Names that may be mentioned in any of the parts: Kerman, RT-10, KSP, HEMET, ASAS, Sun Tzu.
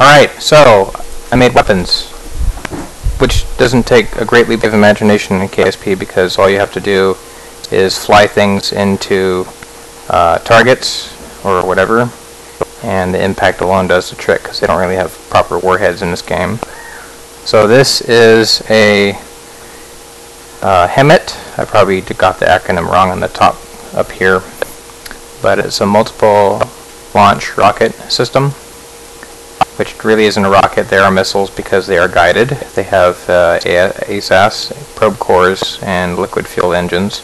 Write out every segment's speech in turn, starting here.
Alright, so I made weapons, which doesn't take a great leap of imagination in KSP because all you have to do is fly things into targets or whatever, and the impact alone does the trick because they don't really have proper warheads in this game. So this is a HEMET. I probably got the acronym wrong on the top up here, but it's a multiple launch rocket system, which really isn't a rocket. They are missiles because they are guided. They have ASAS probe cores and liquid fuel engines.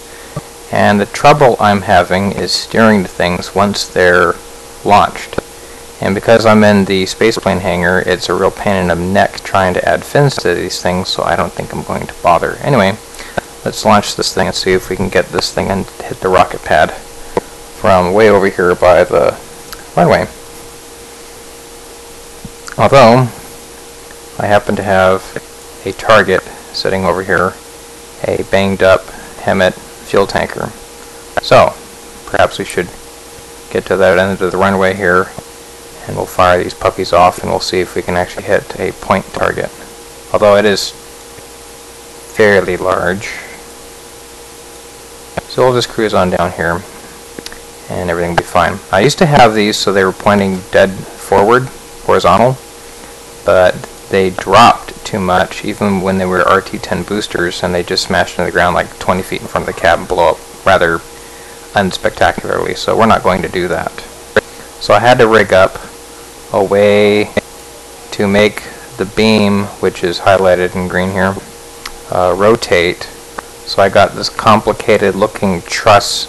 And the trouble I'm having is steering the things once they're launched. And because I'm in the spaceplane hangar, it's a real pain in the neck trying to add fins to these things, so I don't think I'm going to bother. Anyway, let's launch this thing and see if we can get this thing and hit the rocket pad from way over here by the runway. Although, I happen to have a target sitting over here, a banged up HEMET fuel tanker. So, perhaps we should get to that end of the runway here, and we'll fire these puppies off and we'll see if we can actually hit a point target. Although it is fairly large. So we'll just cruise on down here, and everything will be fine. I used to have these so they were pointing dead forward, horizontal, but they dropped too much even when they were RT-10 boosters, and they just smashed into the ground like 20 feet in front of the cab and blow up rather unspectacularly, so we're not going to do that. So I had to rig up a way to make the beam, which is highlighted in green here, rotate. So I got this complicated looking truss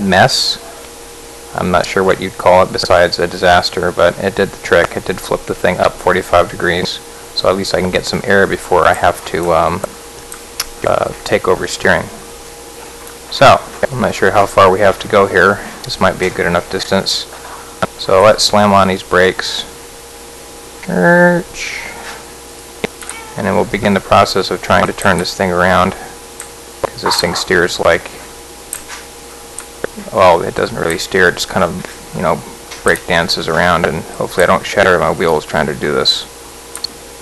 mess. I'm not sure what you'd call it besides a disaster, but it did the trick. It did flip the thing up 45 degrees, so at least I can get some air before I have to take over steering. So, I'm not sure how far we have to go here. This might be a good enough distance. So let's slam on these brakes. And then we'll begin the process of trying to turn this thing around, because this thing steers like... well, it doesn't really steer, it just kind of, you know, brake dances around, and hopefully I don't shatter my wheels trying to do this.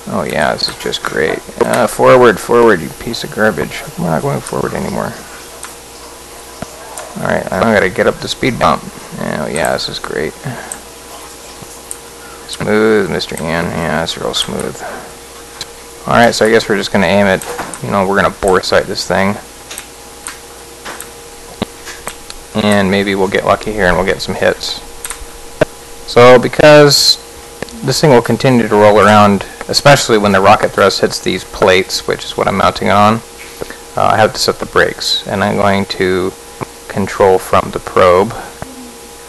Oh yeah, this is just great. Forward, forward, you piece of garbage. We're not going forward anymore. Alright, I'm going to get up the speed bump. Oh yeah, this is great. Smooth, Mr. Ian. Yeah, it's real smooth. Alright, so I guess we're just going to aim it. You know, we're going to bore sight this thing. And maybe we'll get lucky here and we'll get some hits. So because this thing will continue to roll around, especially when the rocket thrust hits these plates, which is what I'm mounting it on, I have to set the brakes. And I'm going to control from the probe.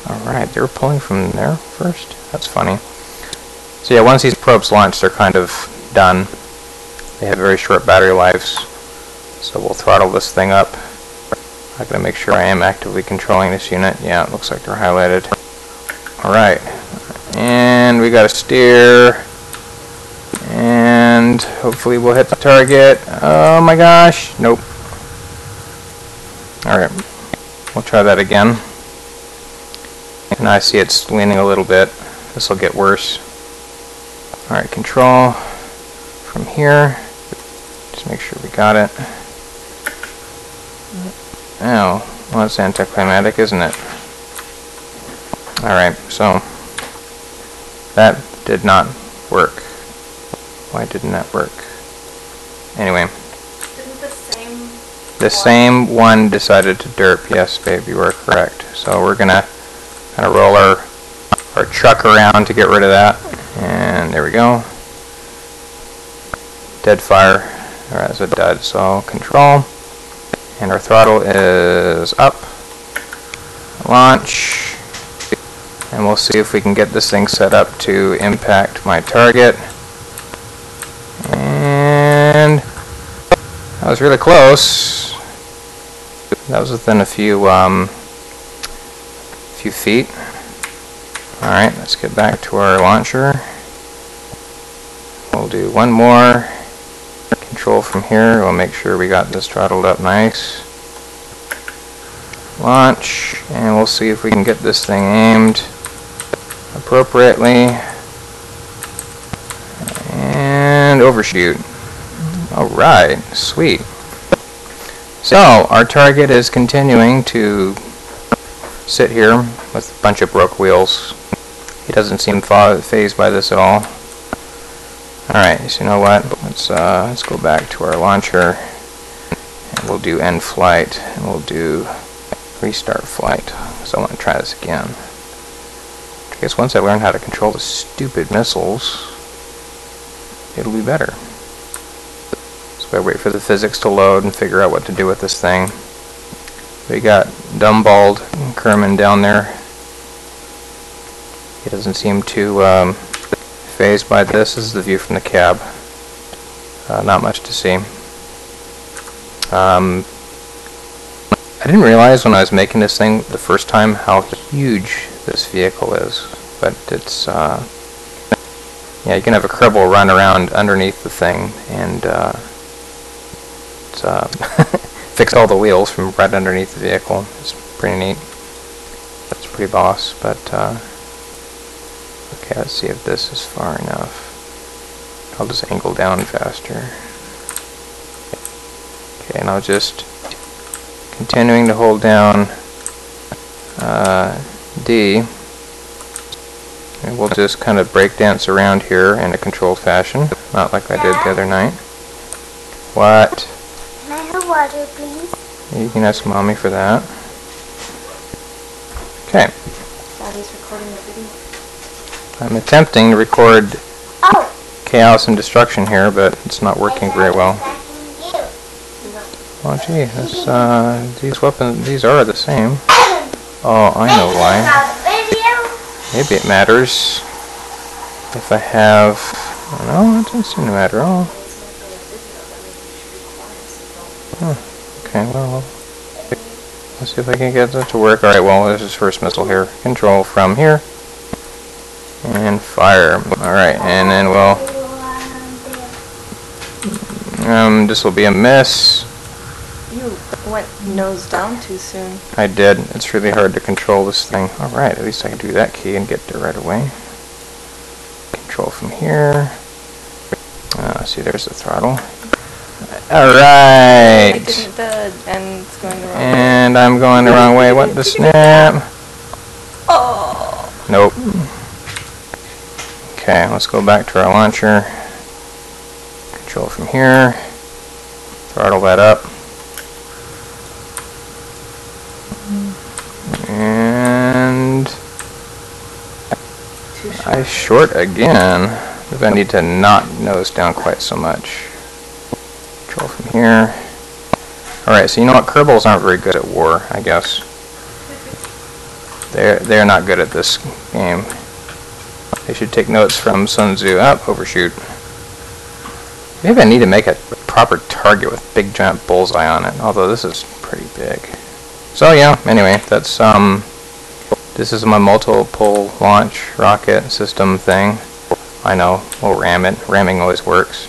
Alright, they were pulling from there first? That's funny. So yeah, once these probes launch, they're kind of done. They have very short battery lives. So we'll throttle this thing up. I gotta make sure I am actively controlling this unit. Yeah, it looks like they're highlighted. Alright, and we gotta steer, and hopefully we'll hit the target. Oh my gosh, nope. Alright, we'll try that again. And I see it's leaning a little bit. This'll get worse. Alright, control from here. Just make sure we got it. Oh, well, that's anticlimactic, isn't it? Alright, so that did not work. Why didn't that work? Anyway. Didn't the same one decided to derp. Yes, babe, you were correct. So we're gonna kind of roll our truck around to get rid of that. And there we go. Dead fire. Alright, that's a dud, so control. And our throttle is up. Launch. And we'll see if we can get this thing set up to impact my target. And that was really close. That was within a few feet. Alright, let's get back to our launcher. We'll do one more. Control from here, we'll make sure we got this throttled up nice. Launch, and we'll see if we can get this thing aimed appropriately and overshoot. Alright, sweet. So our target is continuing to sit here with a bunch of broke wheels. He doesn't seem phased by this at all. Alright, so you know what? Let's go back to our launcher and we'll do end flight and we'll do restart flight. So I want to try this again. I guess once I learn how to control the stupid missiles, it'll be better. So I wait for the physics to load and figure out what to do with this thing. We got dumb-balled Kerman down there. He doesn't seem too phased by this. This is the view from the cab. Not much to see. I didn't realize when I was making this thing the first time how huge this vehicle is, but it's yeah, you can have a Kerbal run around underneath the thing and fix all the wheels from right underneath the vehicle. It's pretty neat. That's pretty boss. But okay, let's see if this is far enough. I'll just angle down faster. Okay, and I'll just continuing to hold down D, and we'll just kind of break dance around here in a controlled fashion, not like I did the other night. What? Can I have water, please? You can ask Mommy for that. Okay. Daddy's recording the video. I'm attempting to record chaos and destruction here, but it's not working very well. Oh gee, this, these weapons, these are the same. Oh, I know why. Maybe it matters if I have... No, it doesn't seem to matter at all. Huh. Okay, well, let's see if I can get that to work. Alright, well, there's his first missile here. Control from here. And fire. Alright, and then we'll... this will be a miss. You went nose down too soon. I did. It's really hard to control this thing. Alright, at least I can do that key and get there right away. Control from here. See, there's the throttle. Alright! And I'm going the wrong way. What the snap? Oh! Nope. Okay, let's go back to our launcher. Control from here. Throttle that up. I short again, if I need to not nose down quite so much. Control from here. Alright, so you know what? Kerbals aren't very good at war, I guess. They're not good at this game. They should take notes from Sun Tzu. Up, overshoot. Maybe I need to make a proper target with big giant bullseye on it, although this is pretty big. So yeah, anyway, that's this is my multiple launch rocket system thing. I know, we'll ram it. Ramming always works.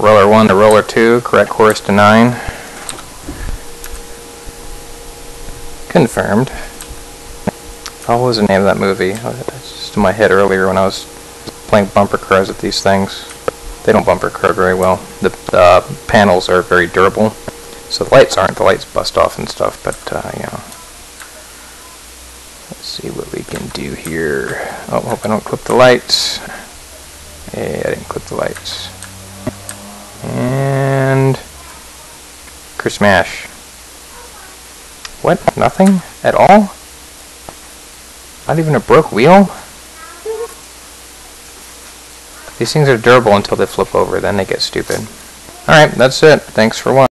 Roller 1 to roller 2, correct course to 9. Confirmed. Oh, what was the name of that movie? That's just in my head earlier when I was playing bumper cars with these things. They don't bumper car very well. The panels are very durable. So the lights aren't, the lights bust off and stuff, but, you know. Let's see what we can do here. Oh, hope I don't clip the lights. Hey, I didn't clip the lights. And... Kersmash. What? Nothing? At all? Not even a broke wheel? These things are durable until they flip over, then they get stupid. Alright, that's it. Thanks for watching.